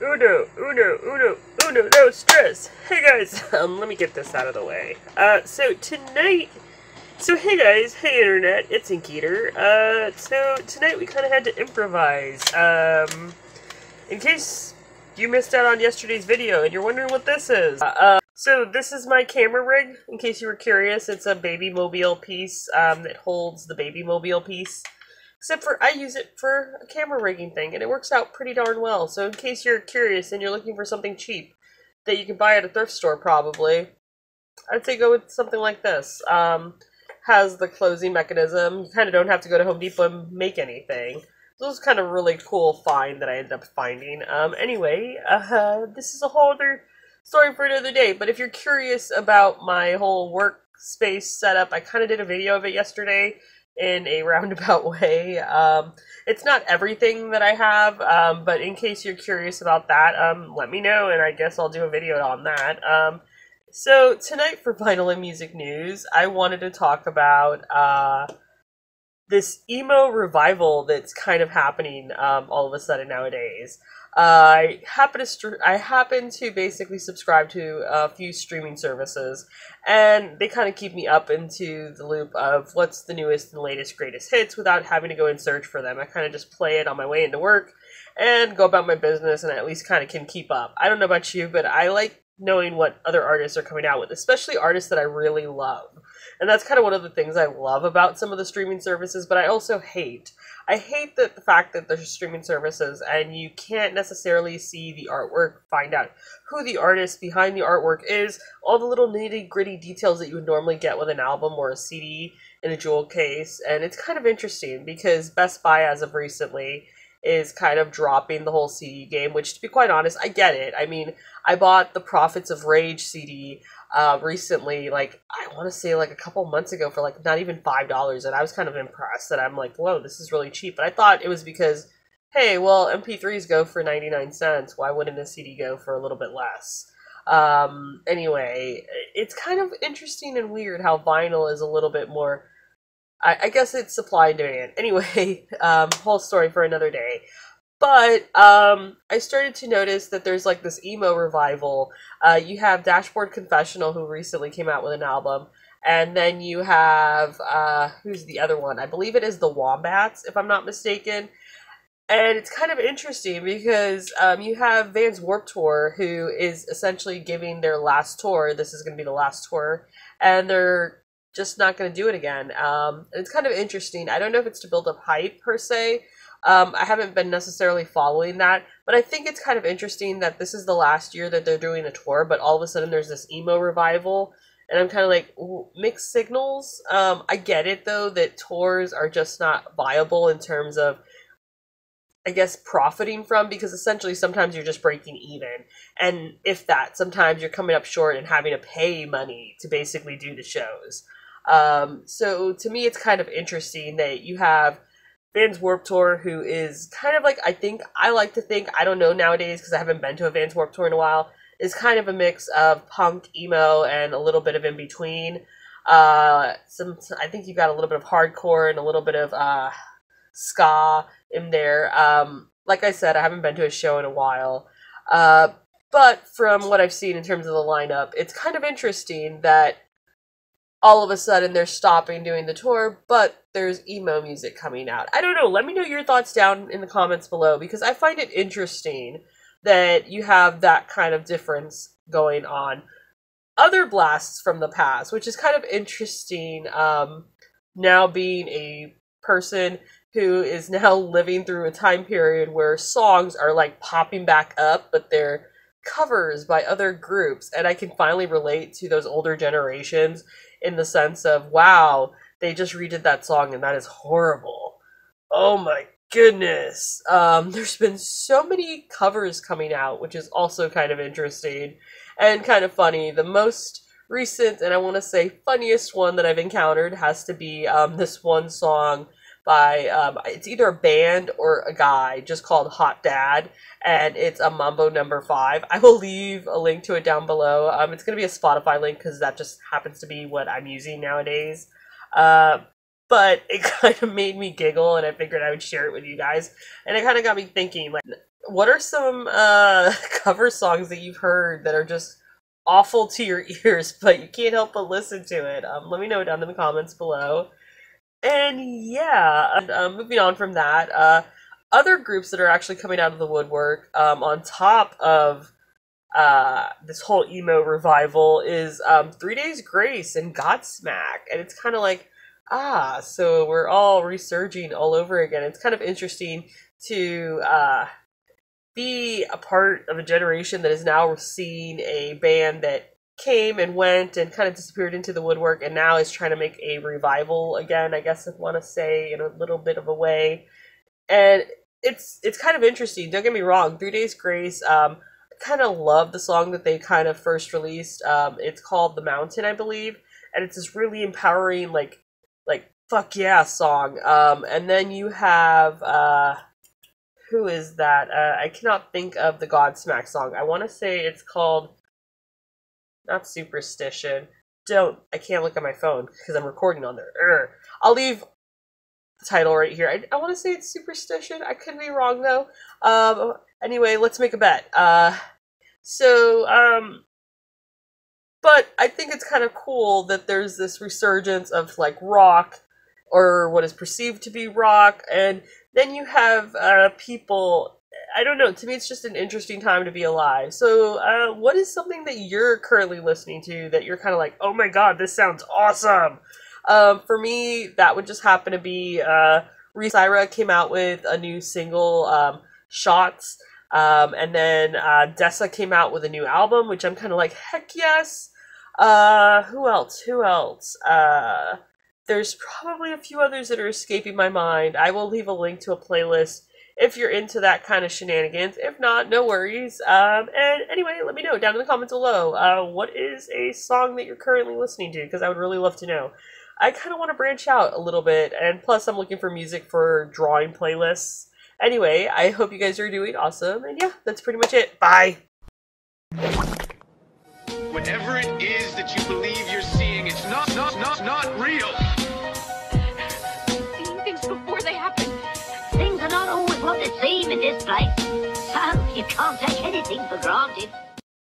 Uno, no stress. Hey guys, let me get this out of the way. So hey guys, hey internet, it's Ink Eater. So tonight we kind of had to improvise. In case you missed out on yesterday's video and you're wondering what this is. So this is my camera rig, in case you were curious. It's a baby mobile piece that holds the baby mobile piece. Except for I use it for a camera rigging thing, and it works out pretty darn well. So in case you're curious and you're looking for something cheap that you can buy at a thrift store probably, I'd say go with something like this. Has the closing mechanism. You kind of don't have to go to Home Depot and make anything. So this is kind of a really cool find that I ended up finding. Anyway, this is a whole other story for another day, but if you're curious about my whole workspace setup, I kind of did a video of it yesterday. In a roundabout way. It's not everything that I have, but in case you're curious about that, let me know, and I guess I'll do a video on that. So tonight for vinyl and music news, I wanted to talk about this emo revival that's kind of happening all of a sudden nowadays. I happen to basically subscribe to a few streaming services, and they kind of keep me up into the loop of what's the newest and latest greatest hits without having to go and search for them. I kind of just play it on my way into work and go about my business, and I at least kind of can keep up. I don't know about you, but I like knowing what other artists are coming out with, especially artists that I really love. And that's kind of one of the things I love about some of the streaming services, but I also hate. I hate the fact that there's streaming services and you can't necessarily see the artwork, find out who the artist behind the artwork is, all the little nitty-gritty details that you would normally get with an album or a CD in a jewel case. And it's kind of interesting because Best Buy, as of recently, is kind of dropping the whole CD game, which, to be quite honest, I get it. I mean, I bought the Prophets of Rage CD recently, like, I want to say like a couple months ago for like not even $5, and I was kind of impressed that I'm like, whoa, this is really cheap. But I thought it was because, hey, well, MP3s go for 99 cents, why wouldn't a CD go for a little bit less? Anyway, it's kind of interesting and weird how vinyl is a little bit more, I guess it's supply and demand. Anyway, whole story for another day. But I started to notice that there's like this emo revival. You have Dashboard Confessional, who recently came out with an album. And then you have, who's the other one? I believe it is the Wombats, if I'm not mistaken. And it's kind of interesting because you have Vans Warped Tour, who is essentially giving their last tour. This is going to be the last tour. And they're just not going to do it again. It's kind of interesting. I don't know if it's to build up hype per se. I haven't been necessarily following that, but I think it's kind of interesting that this is the last year that they're doing a tour, but all of a sudden there's this emo revival, and I'm kind of like, mixed signals. I get it, though, that tours are just not viable in terms of, I guess, profiting from, because essentially sometimes you're just breaking even, and if that, sometimes you're coming up short and having to pay money to basically do the shows. So to me, it's kind of interesting that you have Vans Warped Tour, who is kind of like, I like to think, I don't know nowadays because I haven't been to a Vans Warped Tour in a while, is kind of a mix of punk, emo, and a little bit of in between. I think you've got a little bit of hardcore and a little bit of ska in there. Like I said, I haven't been to a show in a while. But from what I've seen in terms of the lineup, it's kind of interesting that all of a sudden they're stopping doing the tour, but there's emo music coming out. I don't know. Let me know your thoughts down in the comments below, because I find it interesting that you have that kind of difference going on. Other blasts from the past, which is kind of interesting, now being a person who is now living through a time period where songs are like popping back up, but they're covers by other groups, and I can finally relate to those older generations in the sense of, wow, they just redid that song and that is horrible. Oh my goodness. There's been so many covers coming out, which is also kind of interesting and kind of funny. The most recent, and I want to say funniest one that I've encountered has to be this one song by, it's either a band or a guy just called Hot Dad, and it's a Mambo No. 5. I will leave a link to it down below. It's going to be a Spotify link because that just happens to be what I'm using nowadays. But it kind of made me giggle, and I figured I would share it with you guys. And it kind of got me thinking, like, What are some cover songs that you've heard that are just awful to your ears, but you can't help but listen to it? Let me know down in the comments below. And yeah, moving on from that, other groups that are actually coming out of the woodwork on top of this whole emo revival is 3 Days Grace and Godsmack. And it's kind of like, ah, so we're all resurging all over again. It's kind of interesting to be a part of a generation that is now seeing a band that came and went and kind of disappeared into the woodwork and now is trying to make a revival again, I guess I'd want to say, in a little bit of a way. And it's kind of interesting, don't get me wrong. 3 Days Grace, I kind of love the song that they kind of first released. It's called The Mountain, I believe, and it's this really empowering, like fuck yeah song. And then you have who is that? I cannot think of the Godsmack song. I want to say it's called, not Superstition. I can't look at my phone because I'm recording on there. I'll leave the title right here. I want to say it's Superstition. I could be wrong though. Anyway, let's make a bet. But I think it's kind of cool that there's this resurgence of like rock, or what is perceived to be rock, and then you have people, I don't know, to me it's just an interesting time to be alive. So what is something that you're currently listening to that you're kind of like, oh my god, this sounds awesome? For me, that would just happen to be Re-Syra came out with a new single, Shots, and then Dessa came out with a new album, which I'm kind of like, heck yes. Who else? There's probably a few others that are escaping my mind. I will leave a link to a playlist if you're into that kind of shenanigans. If not, no worries. And anyway, let me know down in the comments below. What is a song that you're currently listening to? Because I would really love to know. I kind of want to branch out a little bit. And plus, I'm looking for music for drawing playlists. Anyway, I hope you guys are doing awesome. And yeah, that's pretty much it. Bye. Whatever it is that you believe you're seeing, it's not real. Things are not always what they seem in this place, so you can't take anything for granted.